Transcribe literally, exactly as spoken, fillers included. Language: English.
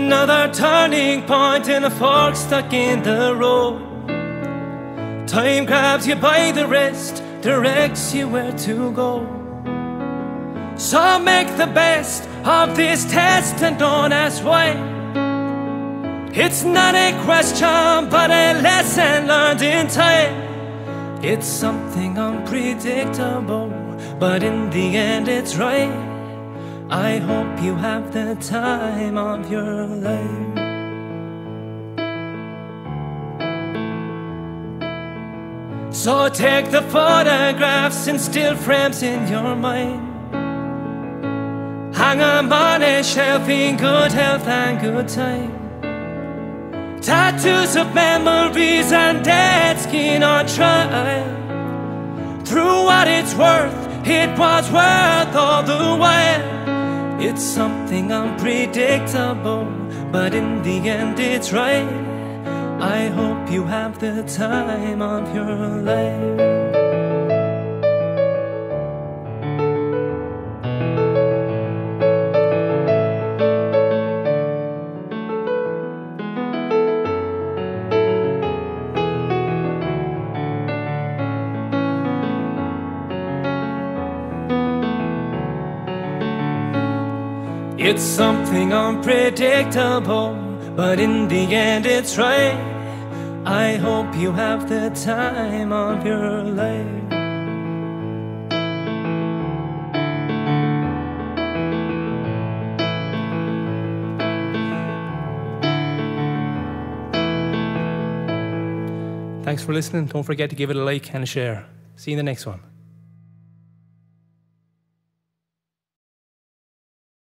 Another turning point and a fork stuck in the road. Time grabs you by the wrist, directs you where to go. So make the best of this test and don't ask why. It's not a question but a lesson learned in time. It's something unpredictable, but in the end it's right. I hope you have the time of your life. So take the photographs and still frames in your mind. Hang them on a shelf in good health and good time. Tattoos of memories and dead skin on trial. Through what it's worth, it was worth all the while. It's something unpredictable, but in the end it's right. I hope you have the time of your life. It's something unpredictable, but in the end it's right. I hope you have the time of your life. Thanks for listening. Don't forget to give it a like and a share. See you in the next one.